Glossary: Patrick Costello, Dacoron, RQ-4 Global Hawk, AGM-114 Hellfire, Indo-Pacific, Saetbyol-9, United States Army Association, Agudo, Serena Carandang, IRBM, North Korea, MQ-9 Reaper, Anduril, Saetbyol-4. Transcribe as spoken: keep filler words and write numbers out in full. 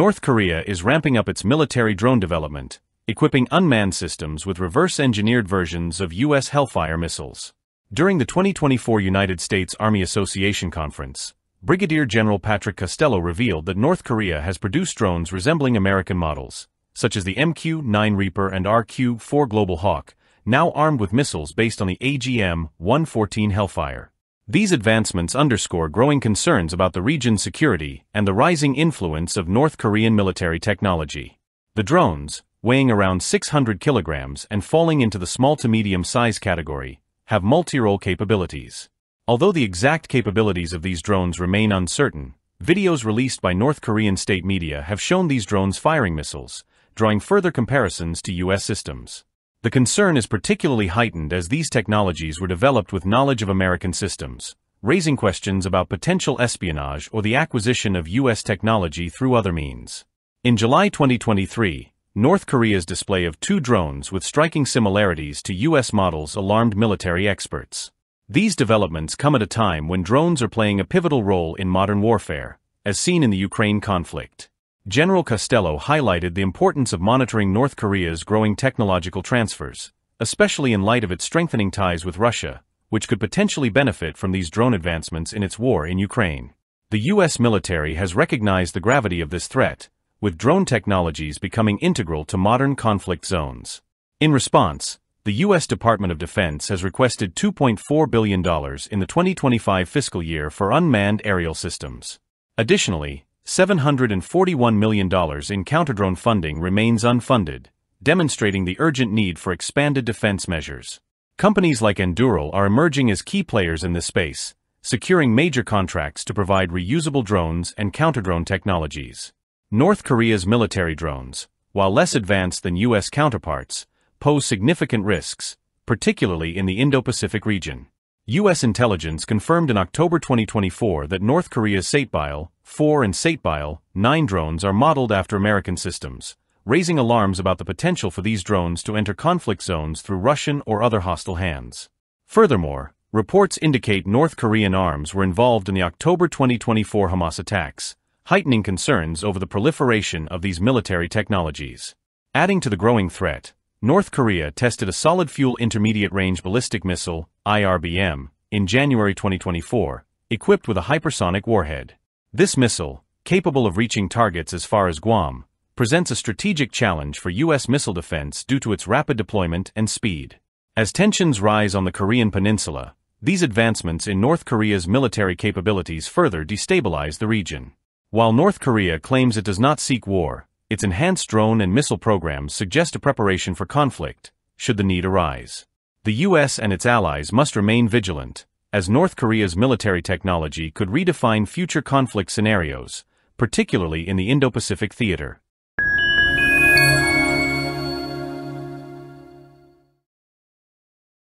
North Korea is ramping up its military drone development, equipping unmanned systems with reverse-engineered versions of U S Hellfire missiles. During the twenty twenty-four United States Army Association Conference, Brigadier General Patrick Costello revealed that North Korea has produced drones resembling American models, such as the M Q nine Reaper and R Q four Global Hawk, now armed with missiles based on the A G M one fourteen Hellfire. These advancements underscore growing concerns about the region's security and the rising influence of North Korean military technology. The drones, weighing around six hundred kilograms and falling into the small to medium size category, have multi-role capabilities. Although the exact capabilities of these drones remain uncertain, videos released by North Korean state media have shown these drones firing missiles, drawing further comparisons to U S systems. The concern is particularly heightened as these technologies were developed with knowledge of American systems, raising questions about potential espionage or the acquisition of U S technology through other means. In July twenty twenty-three, North Korea's display of two drones with striking similarities to U S models alarmed military experts. These developments come at a time when drones are playing a pivotal role in modern warfare, as seen in the Ukraine conflict. General Costello highlighted the importance of monitoring North Korea's growing technological transfers, especially in light of its strengthening ties with Russia, which could potentially benefit from these drone advancements in its war in Ukraine. The U S military has recognized the gravity of this threat, with drone technologies becoming integral to modern conflict zones. In response, the U S Department of Defense has requested two point four billion dollars in the twenty twenty-five fiscal year for unmanned aerial systems. Additionally, seven hundred forty-one million dollars in counter-drone funding remains unfunded, demonstrating the urgent need for expanded defense measures. Companies like Anduril are emerging as key players in this space, securing major contracts to provide reusable drones and counter-drone technologies. North Korea's military drones, while less advanced than U S counterparts, pose significant risks, particularly in the Indo-Pacific region. U S intelligence confirmed in October twenty twenty-four that North Korea's Saetbyol four and Saetbyol nine drones are modeled after American systems, raising alarms about the potential for these drones to enter conflict zones through Russian or other hostile hands. Furthermore, reports indicate North Korean arms were involved in the October twenty twenty-four Hamas attacks, heightening concerns over the proliferation of these military technologies. Adding to the growing threat, North Korea tested a solid-fuel intermediate-range ballistic missile, I R B M, in January twenty twenty-four, equipped with a hypersonic warhead. This missile, capable of reaching targets as far as Guam, presents a strategic challenge for U S missile defense due to its rapid deployment and speed. As tensions rise on the Korean peninsula, these advancements in North Korea's military capabilities further destabilize the region. While North Korea claims it does not seek war, its enhanced drone and missile programs suggest a preparation for conflict, should the need arise. The U S and its allies must remain vigilant, as North Korea's military technology could redefine future conflict scenarios, particularly in the Indo-Pacific theater.